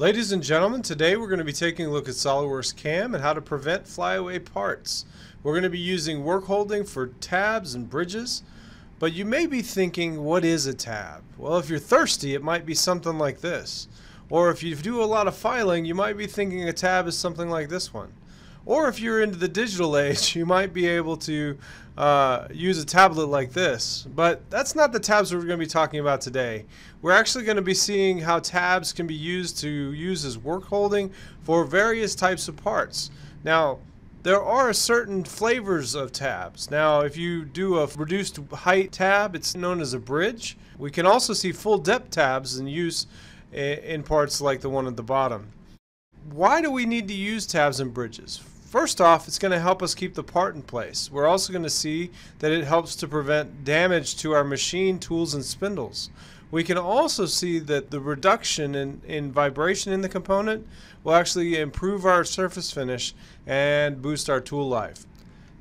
Ladies and gentlemen, today we're going to be taking a look at SOLIDWORKS CAM and how to prevent flyaway parts. We're going to be using work holding for tabs and bridges, but you may be thinking, what is a tab? Well, if you're thirsty, it might be something like this. Or if you do a lot of filing, you might be thinking a tab is something like this one. Or if you're into the digital age, you might be able to use a tablet like this. But that's not the tabs we're going to be talking about today. We're actually going to be seeing how tabs can be used to use as work holding for various types of parts. Now, there are certain flavors of tabs. Now, if you do a reduced height tab, it's known as a bridge. We can also see full depth tabs in use in parts like the one at the bottom. Why do we need to use tabs and bridges? First off, it's going to help us keep the part in place. We're also going to see that it helps to prevent damage to our machine, tools, and spindles. We can also see that the reduction in vibration in the component will actually improve our surface finish and boost our tool life.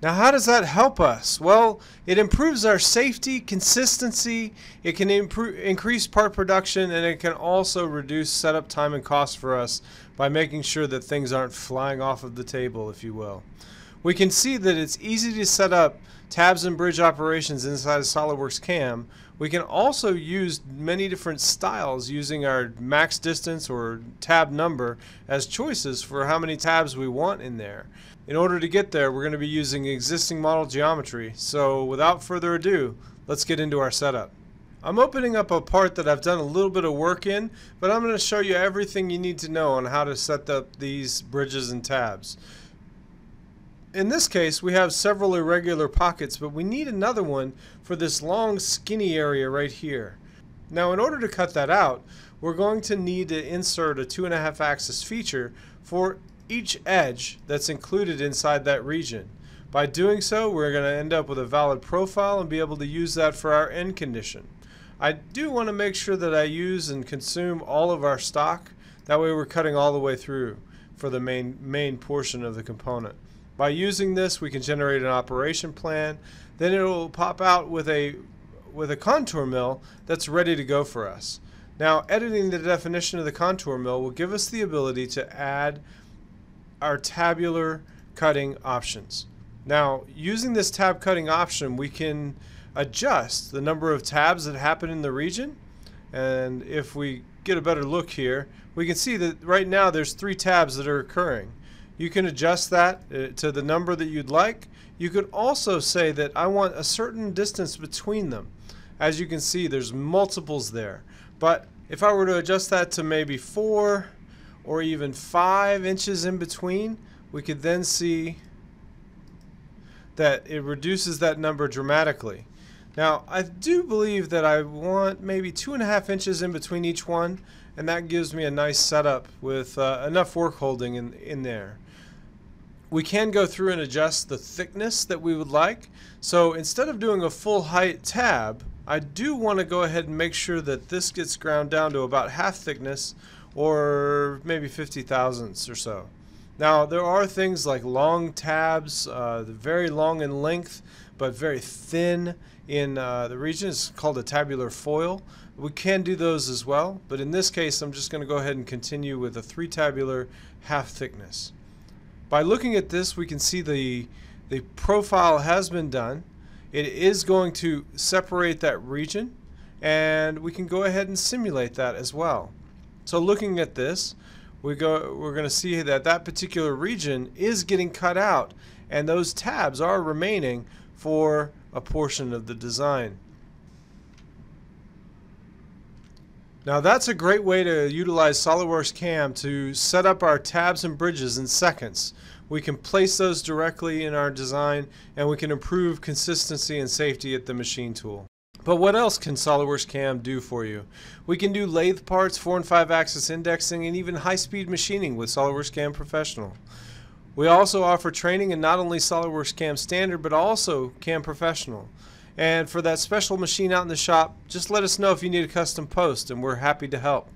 Now, how does that help us? Well, it improves our safety, consistency, it can increase part production, and it can also reduce setup time and cost for us by making sure that things aren't flying off of the table, if you will. We can see that it's easy to set up tabs and bridge operations inside of SOLIDWORKS CAM. We can also use many different styles using our max distance or tab number as choices for how many tabs we want in there. In order to get there, we're going to be using existing model geometry. So without further ado, let's get into our setup. I'm opening up a part that I've done a little bit of work in, but I'm going to show you everything you need to know on how to set up these bridges and tabs. In this case, we have several irregular pockets, but we need another one for this long, skinny area right here. Now, in order to cut that out, we're going to need to insert a 2.5-axis feature for each edge that's included inside that region. By doing so, we're going to end up with a valid profile and be able to use that for our end condition. I do want to make sure that I use and consume all of our stock. That way, we're cutting all the way through for the main portion of the component. By using this, we can generate an operation plan. Then it will pop out with a contour mill that's ready to go for us. Now, editing the definition of the contour mill will give us the ability to add our tabular cutting options. Now, using this tab cutting option, we can adjust the number of tabs that happen in the region. And if we get a better look here, we can see that right now there's 3 tabs that are occurring. You can adjust that to the number that you'd like. You could also say that I want a certain distance between them. As you can see, there's multiples there. But if I were to adjust that to maybe 4 or even 5 inches in between, we could then see that it reduces that number dramatically. Now, I do believe that I want maybe 2.5 inches in between each one, and that gives me a nice setup with enough work holding in there. We can go through and adjust the thickness that we would like. So instead of doing a full height tab, I do want to go ahead and make sure that this gets ground down to about half thickness or maybe 50 thousandths or so. Now, there are things like long tabs, very long in length, but very thin in the region. It's called a tabular foil. We can do those as well, but in this case, I'm just going to go ahead and continue with a 3 tabular half thickness. By looking at this, we can see the profile has been done. It is going to separate that region, and we can go ahead and simulate that as well. So looking at this, we're going to see that that particular region is getting cut out, and those tabs are remaining for a portion of the design. Now, that's a great way to utilize SOLIDWORKS CAM to set up our tabs and bridges in seconds. We can place those directly in our design, and we can improve consistency and safety at the machine tool. But what else can SOLIDWORKS CAM do for you? We can do lathe parts, 4- and 5-axis indexing, and even high-speed machining with SOLIDWORKS CAM Professional. We also offer training in not only SOLIDWORKS CAM Standard, but also CAM Professional. And for that special machine out in the shop, just let us know if you need a custom post, and we're happy to help.